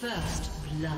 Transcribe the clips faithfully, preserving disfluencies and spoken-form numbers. First blood.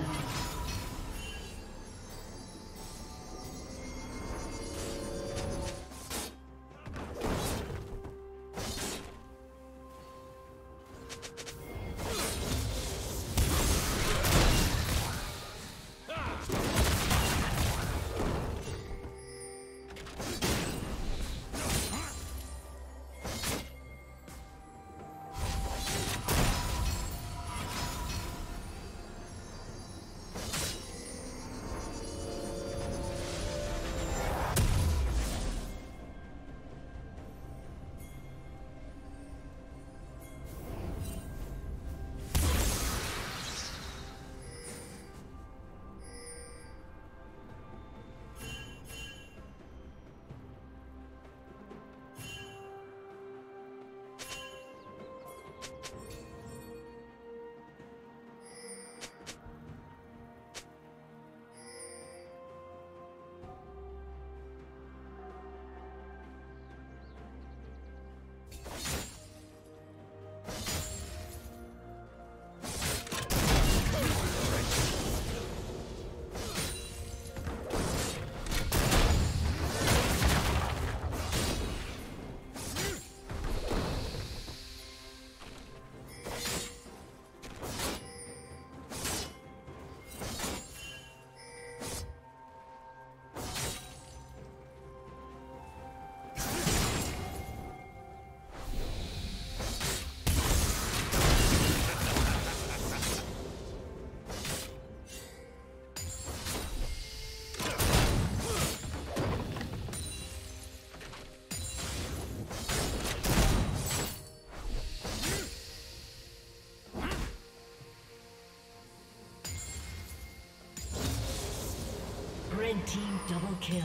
Team double kill.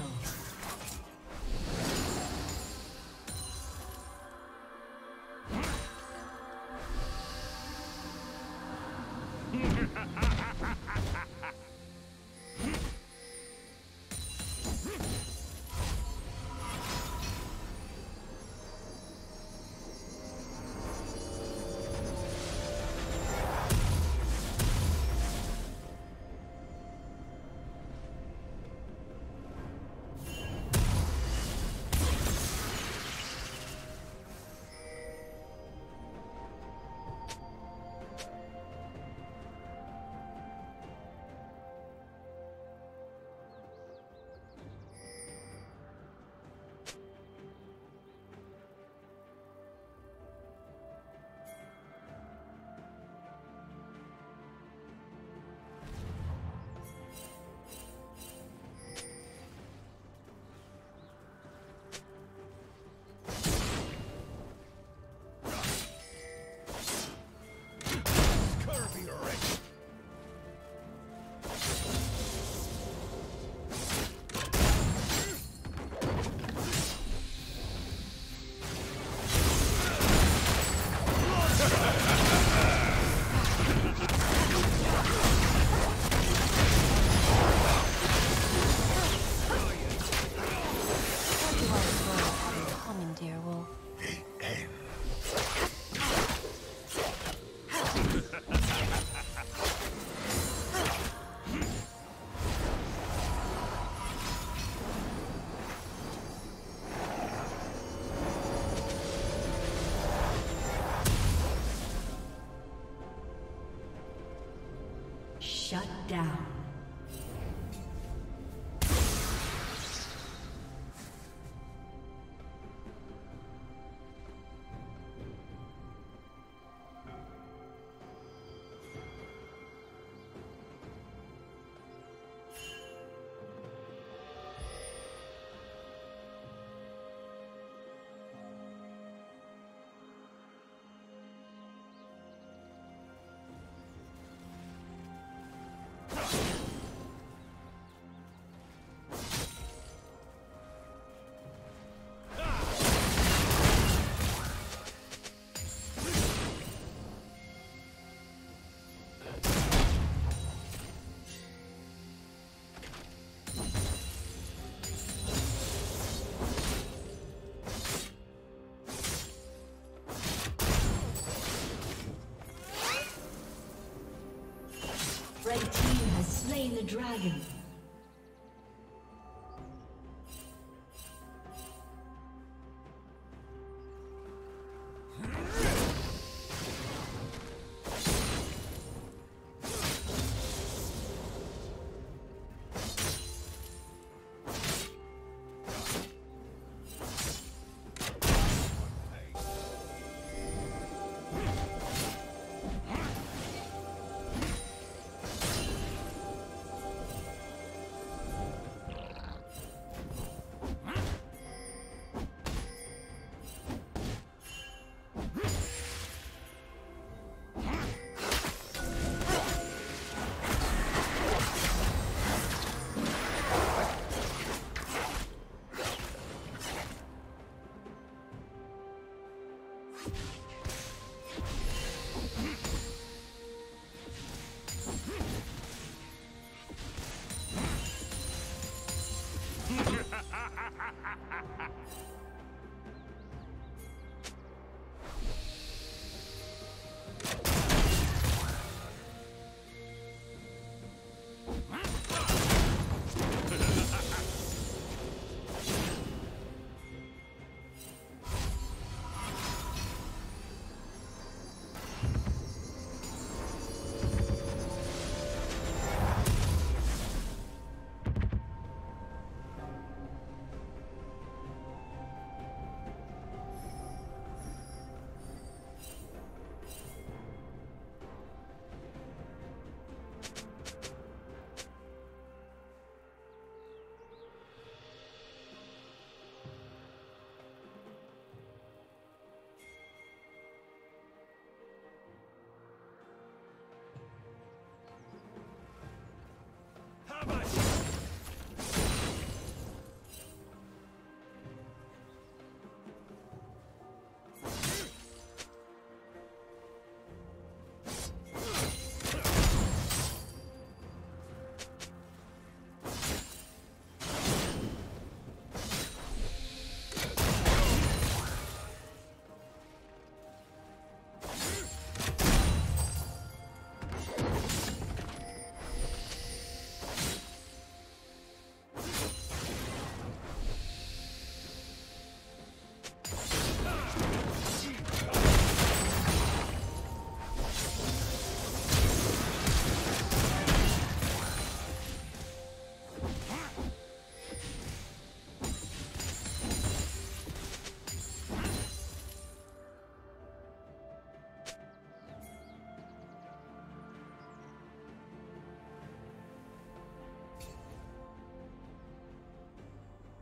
Shut down. You the dragon.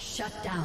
Shut down.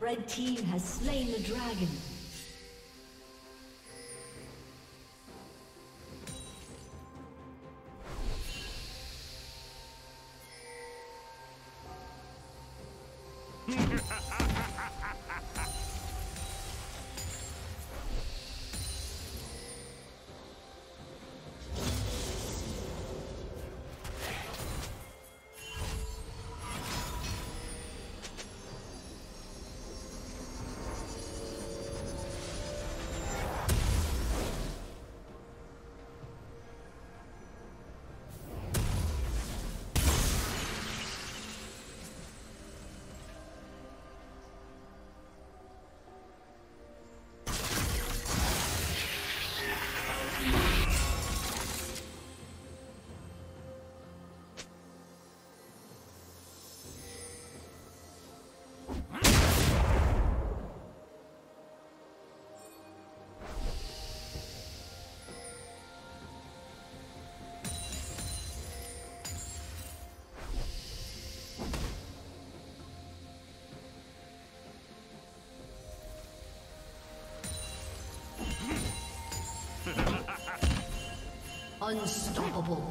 Red team has slain the dragon. Unstoppable.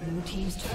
Blue team's turret has been destroyed.